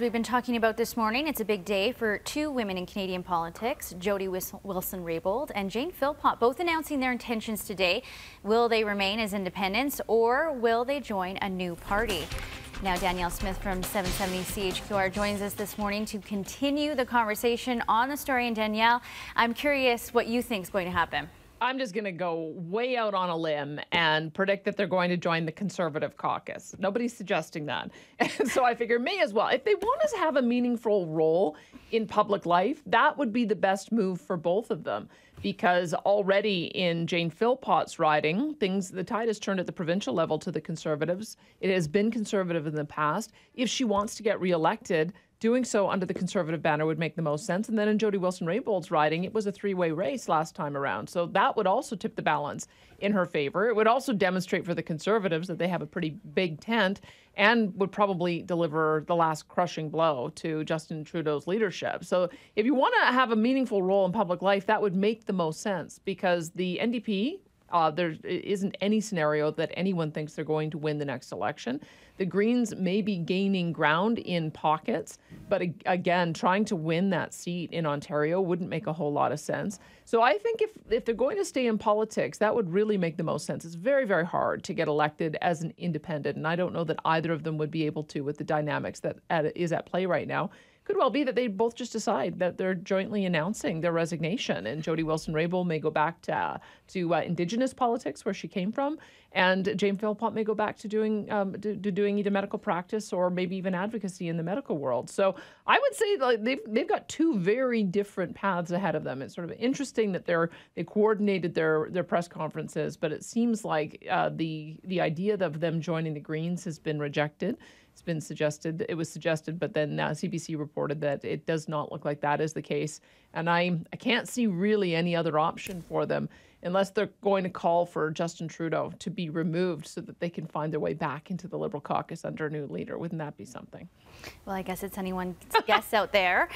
we've been talking about this morning, it's a big day for two women in Canadian politics, Jody Wilson-Raybould and Jane Philpott, both announcing their intentions today. Will they remain as independents or will they join a new party? Now Danielle Smith from 770 CHQR joins us this morning to continue the conversation on the story. And Danielle, I'm curious what you think is going to happen. I'm just going to go way out on a limb and predict that they're going to join the Conservative caucus. Nobody's suggesting that. And so I figure may as well. If they want to have a meaningful role in public life, that would be the best move for both of them. Because already in Jane Philpott's riding, the tide has turned at the provincial level to the Conservatives. It has been Conservative in the past. If she wants to get reelected, doing so under the Conservative banner would make the most sense. And then in Jody Wilson-Raybould's riding, it was a three-way race last time around. So that would also tip the balance in her favor. It would also demonstrate for the Conservatives that they have a pretty big tent and would probably deliver the last crushing blow to Justin Trudeau's leadership. So if you want to have a meaningful role in public life, that would make the most sense, because the NDP... there isn't any scenario that anyone thinks they're going to win the next election. The Greens may be gaining ground in pockets, but again, trying to win that seat in Ontario wouldn't make a whole lot of sense. So I think if they're going to stay in politics, that would really make the most sense. It's very, very hard to get elected as an independent, and I don't know that either of them would be able to with the dynamics that is at play right now. Could well be that they both just decide that they're jointly announcing their resignation, and Jody Wilson-Raybould may go back to Indigenous politics, where she came from, and Jane Philpott may go back to doing doing either medical practice or maybe even advocacy in the medical world. So I would say, like, they've got two very different paths ahead of them. It's sort of interesting that they coordinated their press conferences, but it seems like the idea of them joining the Greens has been rejected. It's been suggested, it was suggested, but then CBC reported that it does not look like that is the case. And I can't see really any other option for them unless they're going to call for Justin Trudeau to be removed so that they can find their way back into the Liberal caucus under a new leader. Wouldn't that be something? Well, I guess it's anyone's guess out there.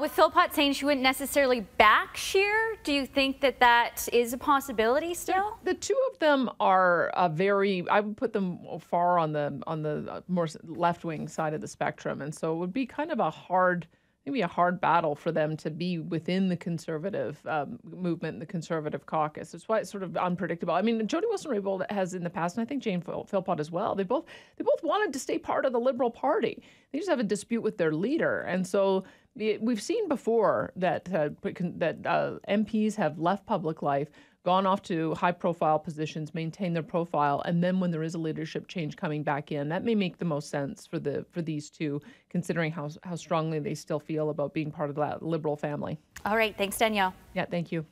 With Philpott saying she wouldn't necessarily back Sheer, do you think that that is a possibility still? The two of them are I would put them far on the more left-wing side of the spectrum, and so it would be kind of a hard battle for them to be within the Conservative movement, the Conservative caucus. That's why it's sort of unpredictable. I mean, Jody Wilson-Raybould has in the past, and I think Jane Philpott as well, they both wanted to stay part of the Liberal Party. They just have a dispute with their leader. And so we've seen before that, that MPs have left public life, gone off to high-profile positions, maintain their profile, and then when there is a leadership change coming back in, that may make the most sense for these two, considering how strongly they still feel about being part of that Liberal family. All right, thanks, Danielle. Yeah, thank you.